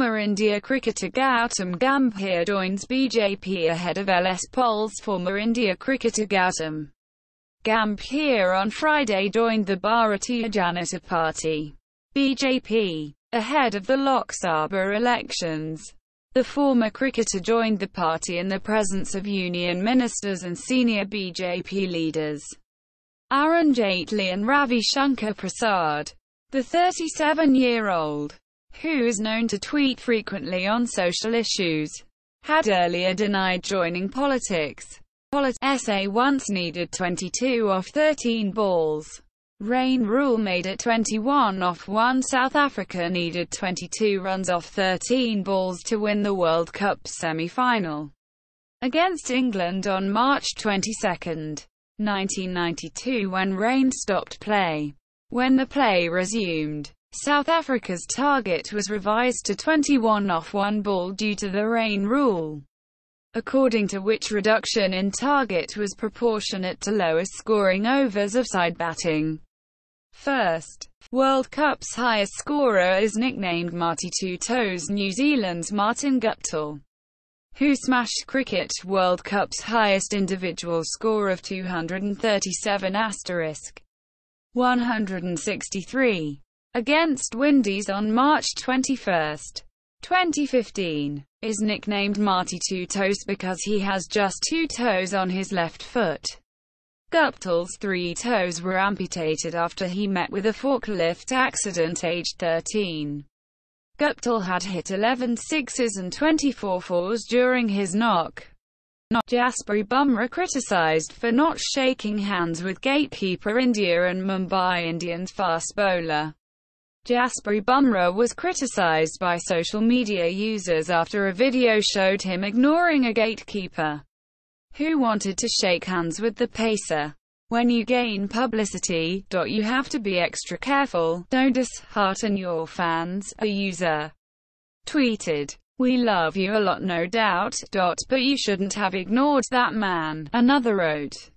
Former India cricketer Gautam Gambhir joins BJP ahead of LS polls. Former India cricketer Gautam Gambhir on Friday joined the Bharatiya Janata Party (BJP) ahead of the Lok Sabha elections. The former cricketer joined the party in the presence of union ministers and senior BJP leaders Arun Jaitley and Ravi Shankar Prasad. The 37-year-old, who is known to tweet frequently on social issues, had earlier denied joining politics. SA once needed 22 off 13 balls. Rain rule made it 21 off 1. South Africa needed 22 runs off 13 balls to win the World Cup semi-final against England on March 22, 1992, when Rain stopped play. When the play resumed, South Africa's target was revised to 21 off 1 ball due to the Rain rule, according to which reduction in target was proportionate to lowest scoring overs of side batting first. World Cup's highest scorer is nicknamed Marty Two Toes, New Zealand's Martin Guptill, who smashed Cricket World Cup's highest individual score of 237*163 against Windies on March 21, 2015. Is nicknamed Marty Two Toes because he has just two toes on his left foot. Guptill's three toes were amputated after he met with a forklift accident aged 13. Guptill had hit 11 sixes and 24 fours during his knock. Jasprit Bumrah criticised for not shaking hands with gatekeeper India and Mumbai Indians fast bowler. Jasprit Bumrah was criticised by social media users after a video showed him ignoring a gatekeeper who wanted to shake hands with the pacer. "When you gain publicity, you have to be extra careful, don't dishearten your fans," a user tweeted. "We love you a lot, no doubt, but you shouldn't have ignored that man," another wrote.